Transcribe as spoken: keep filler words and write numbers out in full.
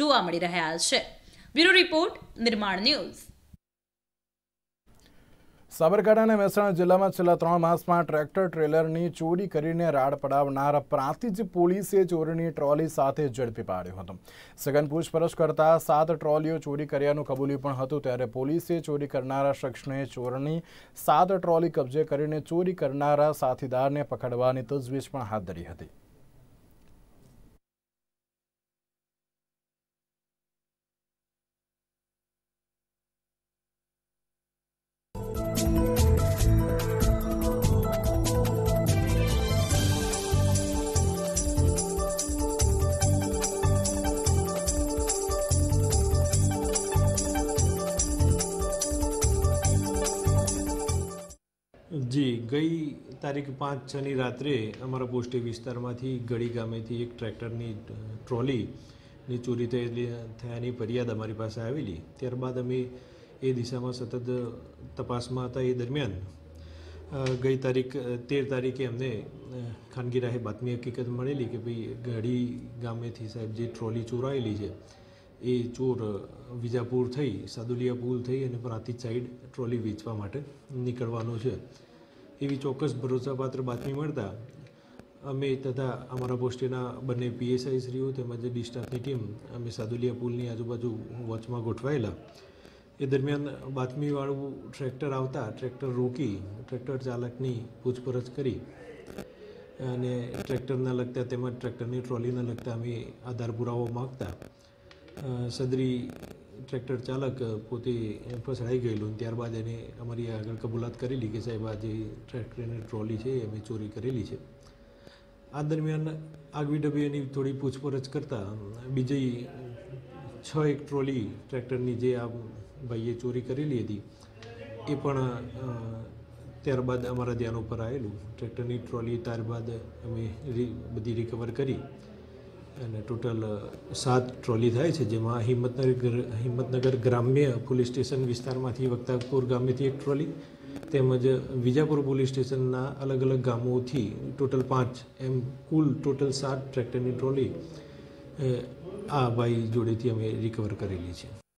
જોવા મળી રહ્યા છે। Bureau report Nirman news. Sabarkantha ने मेहसाणा जिला में छेल्ला त्रण मास में ट्रेक्टर ट्रेलर की चोरी करीने राड पड़ावनार प्रांतिज पोलीसे चोरीनी ट्रॉली साथे झड़पी पाड्यो हतो। सघन पूछपरछ करता सात ट्रॉलीओ चोरी कर्यानुं कबूल्युं पण हतुं, त्यारे पोलीसे चोरी करनारा शख्सने चोरनी सात ट्रॉली कब्जे करीने चोरी करनारा साथीदारने पकड़वानी तजवीज पण हाथ धरी हती। जी गई तारीख पांच छनी रात्रे अमरा पोस्टे विस्तार में गड़ी गामे थी एक ट्रेक्टर नी ट्रॉली नी चोरी थयानी फरियाद अमरी पास आवेली। त्यारबाद अमे ए दिशा में सतत तपास में था। ए दरमियान गई तारीख तेर तारीखे अमने खानगी राहे बातमी हकीकत मळेली कि भाई गड़ी गामे थी साहेब जे ट्रॉली चोरायेली है ए चोर विजापुर थी सादुलिया पुल थी और प्रांतिज साइड ट्रॉली वेचवा माटे निकळवानो छे एवी चौक्स भरोसापात्र बातमी मळता अमे तथा अमरा पोस्टेना बने पीएसआई श्रीओ तेमज डिस्ट्रिक्टनी टीम अमे सादुलिया पुलनी आजूबाजू वॉचमां गोठवायेला। ए दरमियान बातमीवाळू ट्रेक्टर आवता ट्रेक्टर रोकी ट्रेक्टर चालकनी पूछपरछ करी अने ट्रेक्टरना लगता तेमज ट्रेक्टरनी ट्रॉलीना लगता अमे आधार पुरावो मागता सदरी ट्रेक्टर चालक पोते फसड़ाई गयेलो। त्यारबाद एने अमरी आगळ कबूलात करेली कि साहेब आ जे ट्रेक्टरनी ट्रॉली छे अमे चोरी करेली छे। आ दरमियान आगवी डबी एनी थोड़ी पूछपरछ करता बीजी छ एक ट्रॉली ट्रेक्टरनी जे आ भाईए चोरी करेली हती ए पण त्यारबाद अमरा ध्यान पर आवेलू। ट्रेक्टरनी ट्रॉली त्यारबाद अमे बधी रिकवर करी અને ટોટલ સાત ટ્રોલી થાય છે જેમાં હિંમતનગર હિંમતનગર ગ્રામ્ય પોલીસ સ્ટેશન વિસ્તારમાંથી વક્તાપુર ગામેથી એક ટ્રોલી તેમજ વિજાપુર પોલીસ સ્ટેશનના અલગ અલગ ગામોથી ટોટલ પાંચ એમ કુલ ટોટલ સાત ટ્રેક્ટરની ટ્રોલી આ ભાઈ જોડેથી અમે રિકવર કરેલી છે।